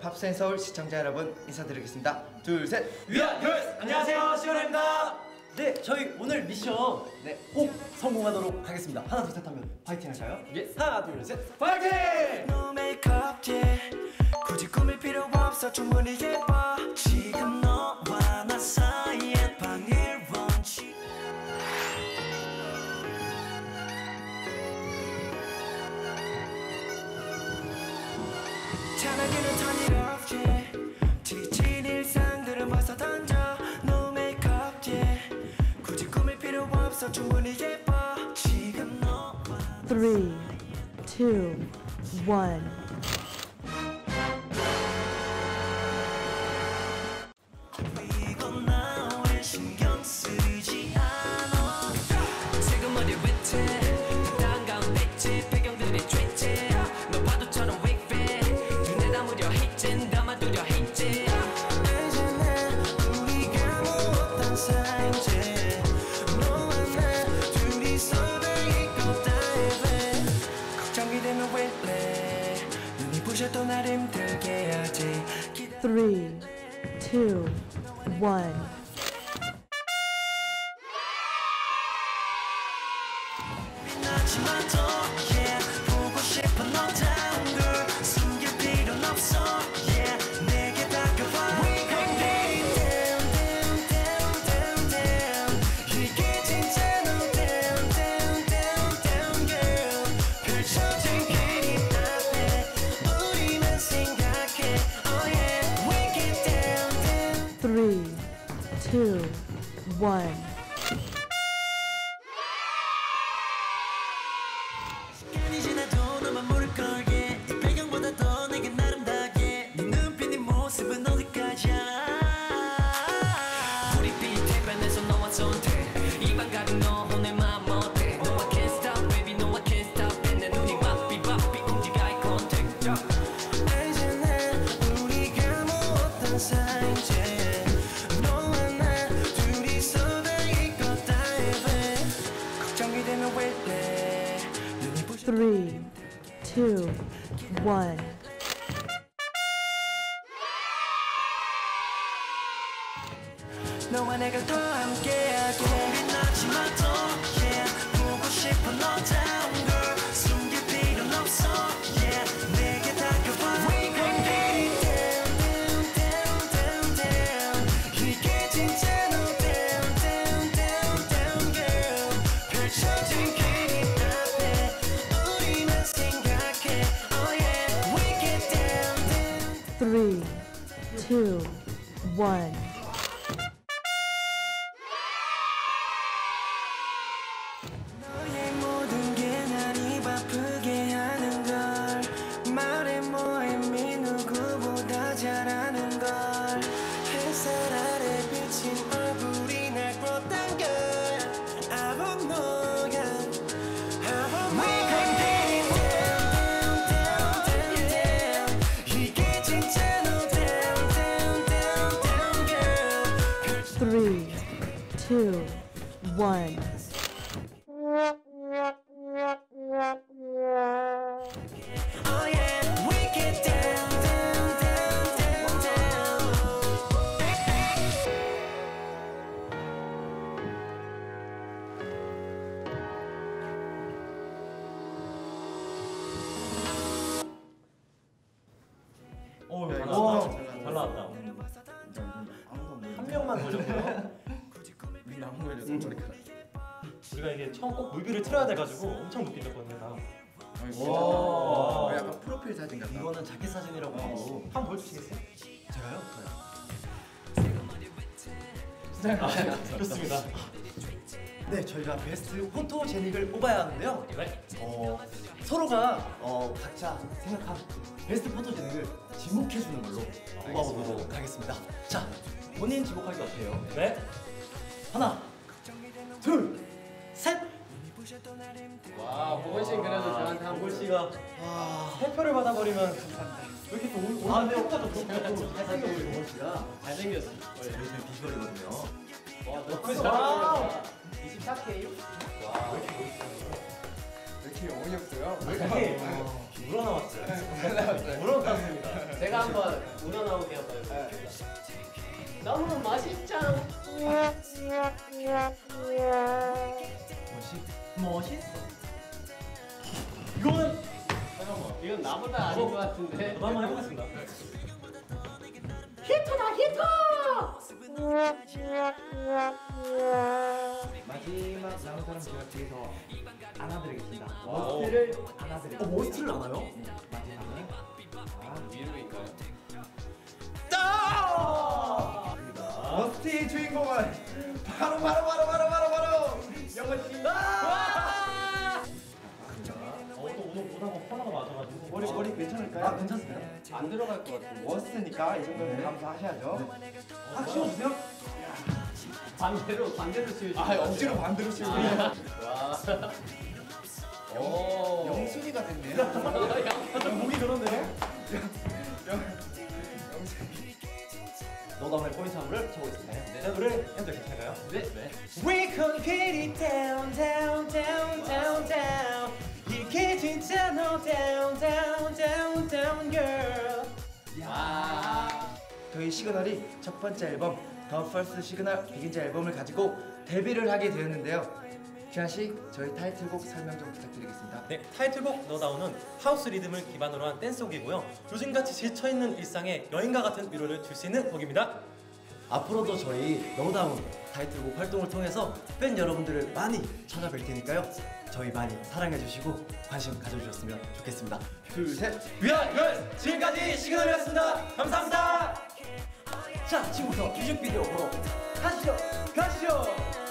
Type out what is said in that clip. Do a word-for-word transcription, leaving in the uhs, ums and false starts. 팝스 인 서울 시청자 여러분 인사드리겠습니다. 둘, 셋! We are girls! 안녕하세요, 시원입니다. 네, 저희 오늘 미션 네, 꼭 성공하도록 하겠습니다. 하나, 둘, 셋 하면 파이팅 할까요? 예. 하나, 둘, 셋! 파이팅! No makeup, yeah. 굳이 꾸밀 필요 없어, 충분히 예뻐. 지금 너와 나 사이에 방일 원치. 찬하기는 turn it off, yeah. 지친 일상들은 벌써 던져. No makeup, yeah. 굳이 꾸밀 필요 없어, 충분히 예뻐. 지금 너와 나 three, two, one. three, two, one. three, two, one. 시간이 지나도 너만 모를 걸게. 이 배경보다 더 내겐 아름답게. 네 눈빛, 네 모습은 어디까지야. 우리 빛에 변해서 너와 손대. 이 반각은 너 오늘 맘 어때. No I can't stop baby, no I can't stop it. 내 눈이 바삐 바삐 움직여 eye contact. 알잖아 우리가 뭐 어떤 사이인지. three, two, one. 너와 내가 더 함께하고 고민하지만 더 yeah. 보고 싶어 너다운 걸 숨길 필요는 없어 yeah. 내게 다가와 We gon' get it down down down down down 이게 진짜 너 down down down down girl 펼쳐진 길이 three, two, one. 너의 모든 게 날 입 아프게 하는 걸 말해 뭐해 미 누구보다 잘하는 걸 햇살 아래 비친 얼굴이 날 끌어당겨 I don't know I don't know. three, two, one. 오, 잘 나왔다. 잘 나왔다. 한 명만 보셨고요. 우리가 이게 처음 꼭 뮤비를 틀어야 돼가지고 엄청 느끼셨거든요. 와, 약간 프로필 사진 같다. 이거는 자켓 사진이라고 하고. 한번 보여주시겠어요? 제가요? 네. 좋습니다. 네, 저희가 베스트 포토제닉을 뽑아야 하는데요. 어, 서로가 어, 각자 생각한 베스트 포토제닉을 지목해주는 걸로 뽑아보도록 하겠습니다. 자, 본인 지목하기 어때요? 네. 하나, 둘, 셋! 와, 보글씨는 그래도 저한테 한 보글씨가 해표를 받아버리면 왜 이렇게 또 오늘 아, 네, 오빠도 잘생겨 보이고 보글씨가 잘생겼어. 요즘 비주얼이거든요. 와, 너무 잘한다. 이십사 케이? 와, 왜 이렇게 보글씨가 왜 이렇게 어이없어요? 왜 이렇게 물어나왔어요? 물어나왔습니다. 내가 한번 우러나오게 되었어요. 네. 너무 멋있잖아. 멋있, 멋있어. 이건 잠깐만. 이건 나보다 아닌 어, 것 같은데. 저도 한번 해보겠습니다. 네. 히트다 히트! 마지막 남은 사람 제가 뒤에서 안아드리겠습니다. 머스트를 안아드리겠습니다. 어, 머스트를 안아요? 네. 마지막은 위로일까요? 아, 딱! 머스트의 주인공은 바로 바로 바로 바로 바로 바로 영원씨. 아! 어또 오늘 보다가 코너가 맞아가지고 머리 머리 괜찮을까요? 아 괜찮습니다. 안 들어갈 것 같아요. 머스트니까 이 정도는 네. 감사하셔야죠. 확 쉬어주세요. 네. 아, 반대로 반대로 쉬어주세요. 아 억지로 반대로 쉬어주세요. 와. 오. 영순이가 됐네요. 목이 그런데? 너다음에 포인트 한 번을 쳐보고 있을까요? 네. 노래 해도 괜찮아요? 네. 네. We can get it down, down, down, down, down. 이게 진짜 너 down, down, down, down, girl. 야. 저희 시그널이 첫 번째 앨범 The First Signal 비긴즈 앨범을 가지고 데뷔를 하게 되었는데요. 규환 씨, 저희 타이틀곡 설명 좀 부탁드리겠습니다. 네, 타이틀곡 너다운은 하우스 리듬을 기반으로 한 댄스곡이고요. 요즘같이 지쳐있는 일상에 여행과 같은 위로를 줄 수 있는 곡입니다. 앞으로도 저희 너다운 타이틀곡 활동을 통해서 팬 여러분들을 많이 찾아뵐 테니까요. 저희 많이 사랑해주시고 관심 가져주셨으면 좋겠습니다. 둘, 셋! 위안, 열! 지금까지 시그널이었습니다. 감사합니다! 자, 지금부터 뮤직비디오 보러 가시죠! 가시죠!